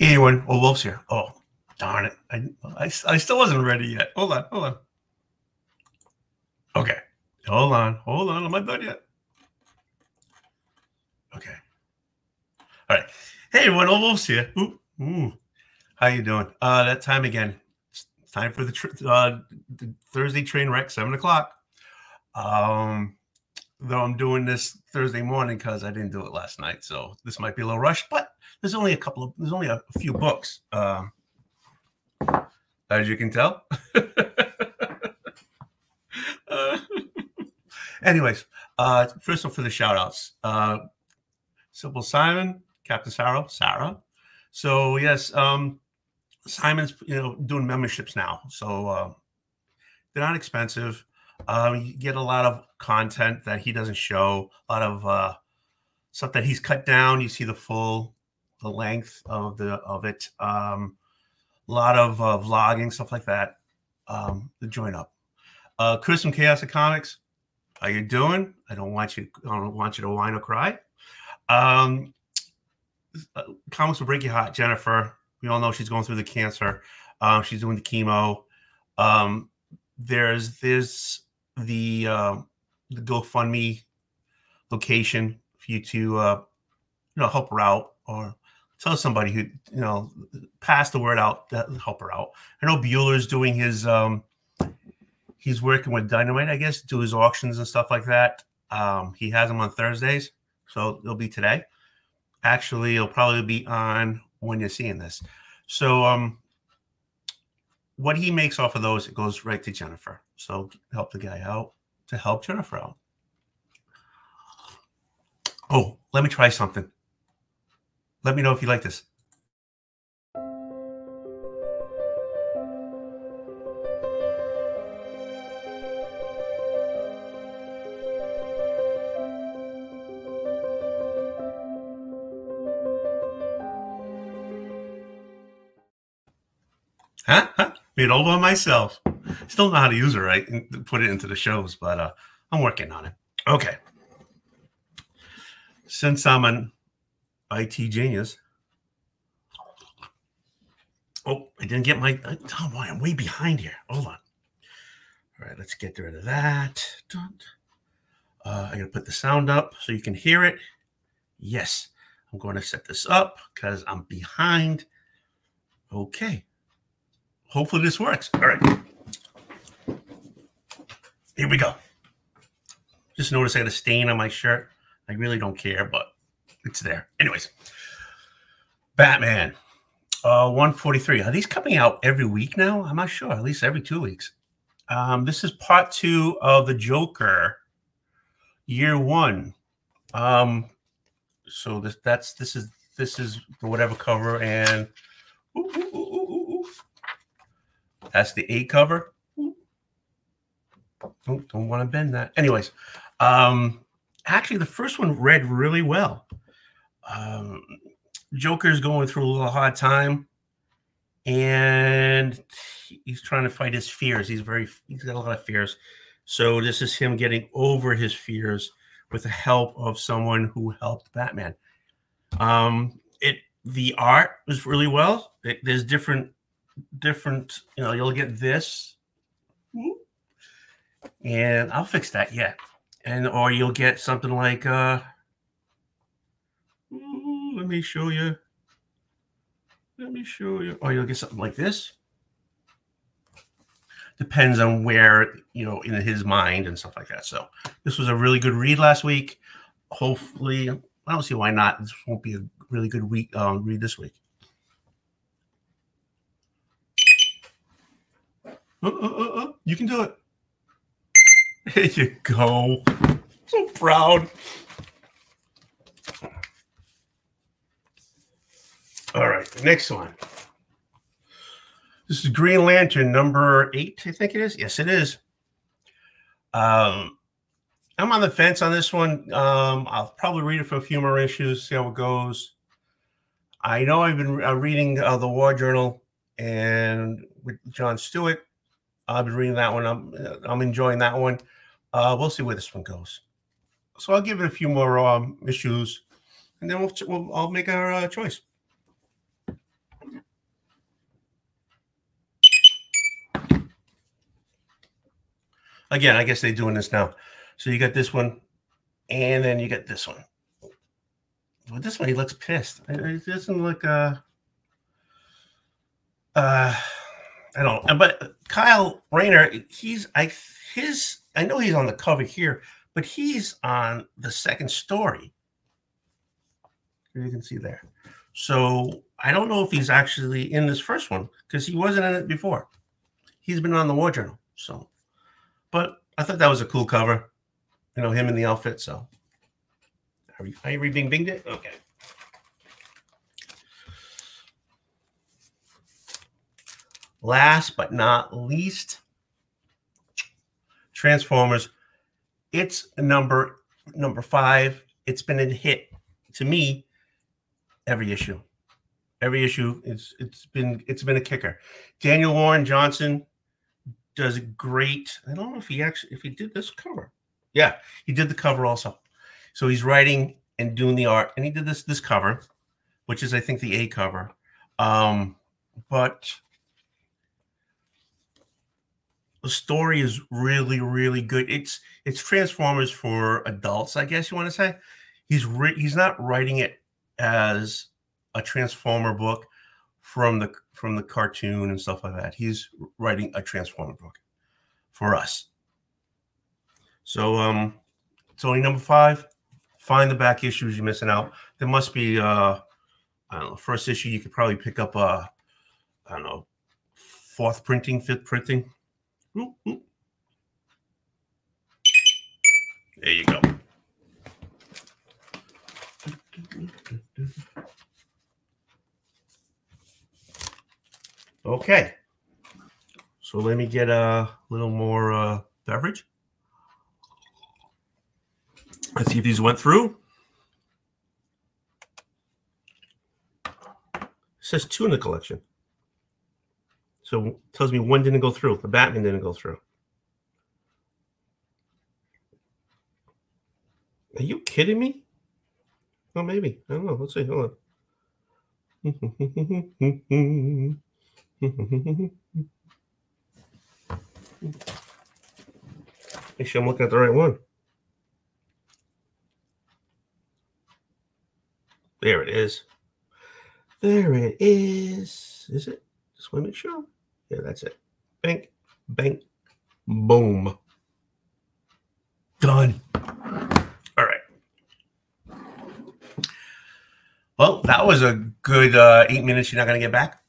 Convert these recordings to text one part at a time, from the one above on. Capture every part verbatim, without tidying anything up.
Anyone? Oh, Wolf's here. Oh, darn it. I, I, I still wasn't ready yet. Hold on. Hold on. Okay. Hold on. Hold on. Am I done yet? Okay. All right. Hey, everyone. Old Wolf's here. Ooh. Ooh. How you doing? Uh, that time again. It's time for the, tr uh, the Thursday train wreck, seven o'clock. Um, though I'm doing this Thursday morning because I didn't do it last night. So this might be a little rushed, but there's only a couple of, there's only a few books. Um, as you can tell. uh, anyways, uh, first off for the shout outs, uh, Simple Simon, Captain Sarah, Sarah. So yes, um, Simon's, you know, doing memberships now. So, uh, they're not expensive. Um, you get a lot of content that he doesn't show, a lot of uh, stuff that he's cut down. You see the full, the length of the of it. Um, a lot of uh, vlogging, stuff like that. Um, the join up, uh, Chris from Chaos of Comics. How you doing? I don't want you. I don't want you to whine or cry. Um, uh, comics will break your heart, Jennifer. We all know she's going through the cancer. Um, she's doing the chemo. Um, there's this. The, uh, the GoFundMe location for you to uh, you know, help her out, or tell somebody who, you know, pass the word out to help her out. I know Bueller's doing his um, he's working with Dynamite, I guess, to do his auctions and stuff like that. Um, he has them on Thursdays, so it'll be today. Actually, it'll probably be on when you're seeing this. So um, what he makes off of those, it goes right to Jennifer. So help the guy out to help Jennifer out. Oh, let me try something. Let me know if you like this. Huh? Huh? Made all by myself. Still know how to use it right and put it into the shows, but uh, I'm working on it. Okay. Since I'm an I T genius. Oh, I didn't get my. Oh boy, I'm way behind here. Hold on. All right, let's get rid of that. Uh, I'm going to put the sound up so you can hear it. Yes, I'm going to set this up because I'm behind. Okay. Hopefully this works. All right. Here we go. Just noticed I had a stain on my shirt. I really don't care, but it's there. Anyways, Batman, uh, one forty-three. Are these coming out every week now? I'm not sure. At least every two weeks. Um, this is part two of the Joker, year one. Um, so this that's this is this is the whatever cover, and ooh, ooh, ooh, ooh, ooh. That's the A cover. Don't, don't want to bend that. Anyways, um, actually, the first one read really well. Um, Joker's going through a little hard time, and he's trying to fight his fears. He's very, he's got a lot of fears. So this is him getting over his fears with the help of someone who helped Batman. Um, it the art was really well. It, there's different, different. You know, you'll get this. And I'll fix that, yeah. And or you'll get something like, uh, ooh, let me show you. Let me show you. Or you'll get something like this. Depends on where, you know, in his mind and stuff like that. So this was a really good read last week. Hopefully, I don't see why not. This won't be a really good week um, read this week. Uh, uh, uh, uh, you can do it. There you go. So proud. All right, next one. This is Green Lantern number eight, I think it is. Yes, it is. Um, I'm on the fence on this one. Um, I'll probably read it for a few more issues, see how it goes. I know I've been uh, reading uh, the War Journal and with John Stewart. I've been reading that one. I'm I'm enjoying that one. Uh, we'll see where this one goes. So I'll give it a few more um, issues, and then we'll, we'll I'll make our uh, choice. Again, I guess they're doing this now. So you got this one, and then you got this one. Well, this one, he looks pissed. It doesn't look, uh, uh, I don't know. But Kyle Rayner, he's, I, his, I know he's on the cover here, but he's on the second story. You can see there. So I don't know if he's actually in this first one, because he wasn't in it before. He's been on the War Journal. So, but I thought that was a cool cover, you know, him in the outfit. So are you, are you re-bing-binged it? Okay. Last but not least, Transformers. It's number number five. It's been a hit to me every issue. Every issue it's it's been it's been a kicker. Daniel Warren Johnson does great. I don't know if he actually if he did this cover. Yeah, he did the cover also. So he's writing and doing the art, and he did this this cover, which is I think the A cover. Um, but the story is really, really good. It's it's Transformers for adults, I guess you want to say. He's re he's not writing it as a Transformer book from the from the cartoon and stuff like that. He's writing a Transformer book for us. So um, it's only number five. Find the back issues you're missing out. There must be uh, I don't know. First issue you could probably pick up. Uh, I don't know. Fourth printing, fifth printing. Ooh, ooh. There you go. Okay. So let me get a little more uh, beverage. Let's see if these went through. It says two in the collection. So it tells me one didn't go through. The Batman didn't go through. Are you kidding me? Well, maybe. I don't know. Let's see. Hold on. Make sure I'm looking at the right one. There it is. There it is. Is it? Just want to make sure. Yeah, that's it. Bank, bank, boom. Done. All right. Well, that was a good uh, eight minutes you're not going to get back.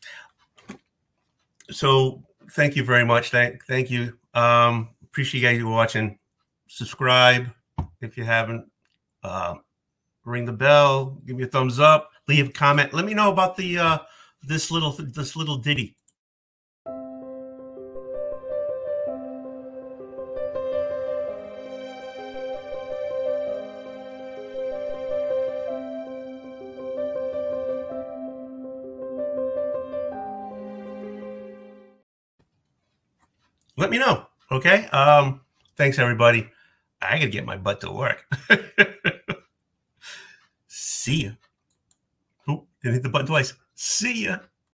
So thank you very much. Thank, thank you. Um, appreciate you guys watching. Subscribe if you haven't. Uh, ring the bell. Give me a thumbs up. Leave a comment. Let me know about the uh, this little this little ditty. Let me know. Okay. Um, thanks, everybody. I gotta get my butt to work. See ya. Oh, didn't hit the button twice. See ya.